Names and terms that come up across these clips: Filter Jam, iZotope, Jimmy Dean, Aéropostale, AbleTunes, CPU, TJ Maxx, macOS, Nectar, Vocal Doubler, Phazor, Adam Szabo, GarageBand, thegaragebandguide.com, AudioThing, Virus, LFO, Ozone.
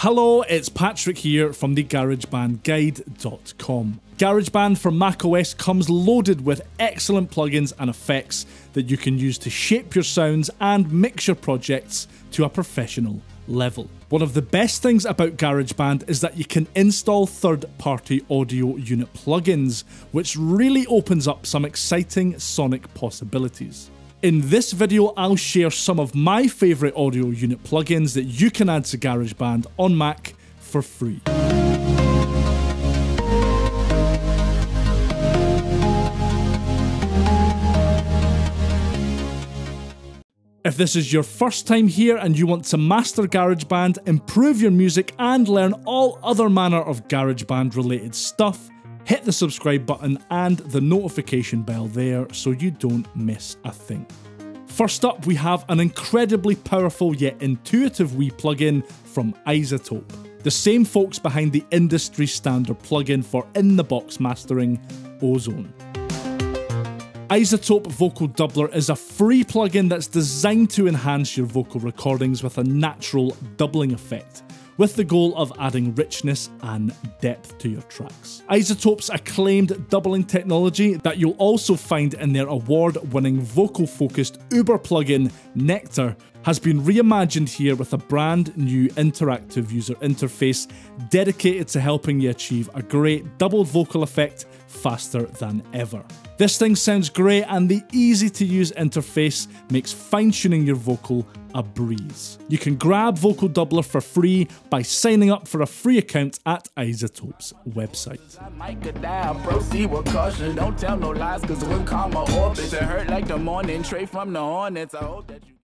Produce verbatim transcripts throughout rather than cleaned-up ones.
Hello, it's Patrick here from the garage band guide dot com. GarageBand for macOS comes loaded with excellent plugins and effects that you can use to shape your sounds and mix your projects to a professional level. One of the best things about GarageBand is that you can install third-party audio unit plugins, which really opens up some exciting sonic possibilities. In this video, I'll share some of my favourite audio unit plugins that you can add to GarageBand on Mac for free. If this is your first time here and you want to master GarageBand, improve your music and learn all other manner of GarageBand related stuff, hit the subscribe button and the notification bell there so you don't miss a thing. First up, we have an incredibly powerful yet intuitive Wii plugin from iZotope, the same folks behind the industry standard plugin for in-the-box mastering, Ozone. iZotope Vocal Doubler is a free plugin that's designed to enhance your vocal recordings with a natural doubling effect, with the goal of adding richness and depth to your tracks. iZotope's acclaimed doubling technology that you'll also find in their award-winning vocal-focused Uber plugin, Nectar, has been reimagined here with a brand new interactive user interface dedicated to helping you achieve a great doubled vocal effect faster than ever. This thing sounds great, and the easy-to-use interface makes fine-tuning your vocal a breeze. You can grab Vocal Doubler for free by signing up for a free account at iZotope's website.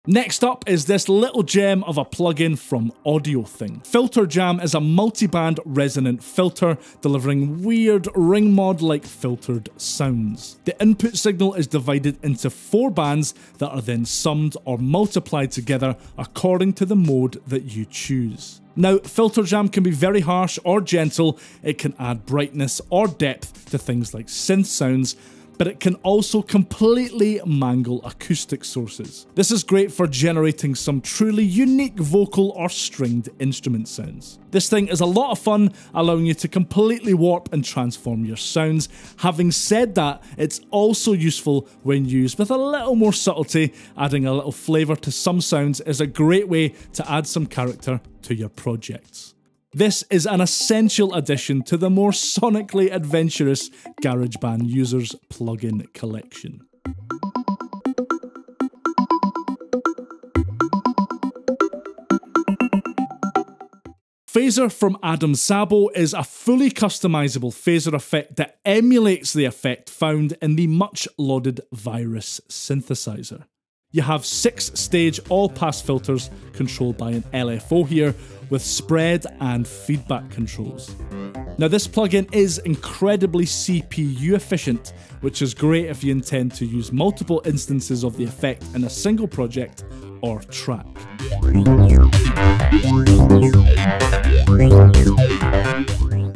Next up is this little gem of a plugin from AudioThing. Filter Jam is a multi-band resonant filter delivering weird ring mod-like filtered sounds. The input signal is divided into four bands that are then summed or multiplied together according to the mode that you choose. Now, Filter Jam can be very harsh or gentle. It can add brightness or depth to things like synth sounds, but it can also completely mangle acoustic sources. This is great for generating some truly unique vocal or stringed instrument sounds. This thing is a lot of fun, allowing you to completely warp and transform your sounds. Having said that, it's also useful when used with a little more subtlety. Adding a little flavour to some sounds is a great way to add some character to your projects. This is an essential addition to the more sonically adventurous GarageBand users plugin collection. Phaser from Adam Szabo is a fully customizable phaser effect that emulates the effect found in the much-lauded Virus synthesizer. You have six stage all-pass filters controlled by an L F O here, with spread and feedback controls. Now, this plugin is incredibly C P U efficient, which is great if you intend to use multiple instances of the effect in a single project or track.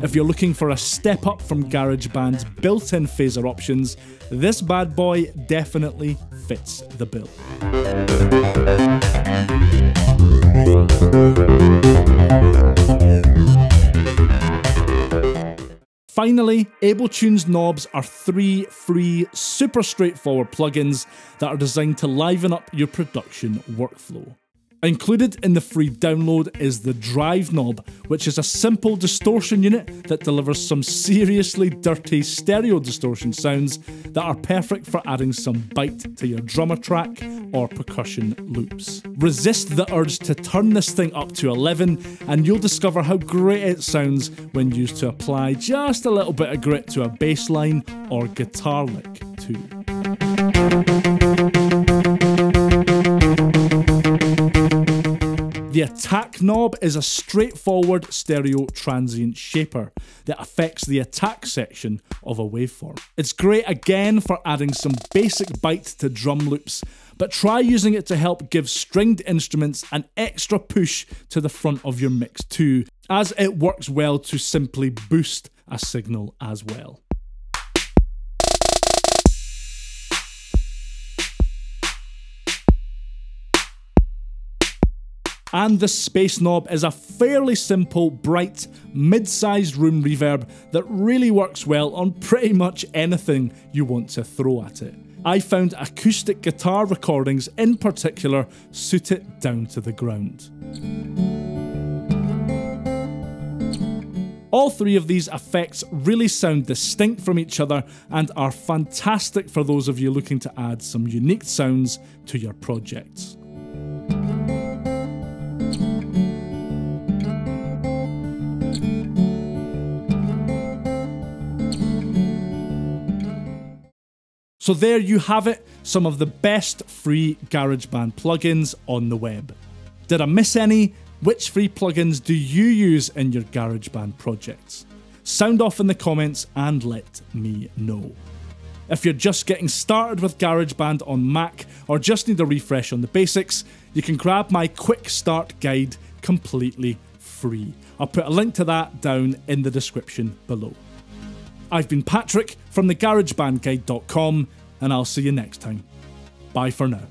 If you're looking for a step up from GarageBand's built-in phaser options, this bad boy definitely fits the bill. Finally, AbleTunes knobs are three free, super straightforward plugins that are designed to liven up your production workflow. Included in the free download is the Drive knob, which is a simple distortion unit that delivers some seriously dirty stereo distortion sounds that are perfect for adding some bite to your drummer track or percussion loops. Resist the urge to turn this thing up to eleven, and you'll discover how great it sounds when used to apply just a little bit of grit to a bass line or guitar lick too. The Attack knob is a straightforward stereo transient shaper that affects the attack section of a waveform. It's great again for adding some basic bite to drum loops, but try using it to help give stringed instruments an extra push to the front of your mix too, as it works well to simply boost a signal as well. and the space knob is a fairly simple, bright, mid-sized room reverb that really works well on pretty much anything you want to throw at it. I found acoustic guitar recordings in particular suit it down to the ground. All three of these effects really sound distinct from each other and are fantastic for those of you looking to add some unique sounds to your projects. So there you have it, some of the best free GarageBand plugins on the web. Did I miss any? Which free plugins do you use in your GarageBand projects? Sound off in the comments and let me know. If you're just getting started with GarageBand on Mac or just need a refresh on the basics, you can grab my quick start guide completely free. I'll put a link to that down in the description below. I've been Patrick from the garage band guide dot com and I'll see you next time. Bye for now.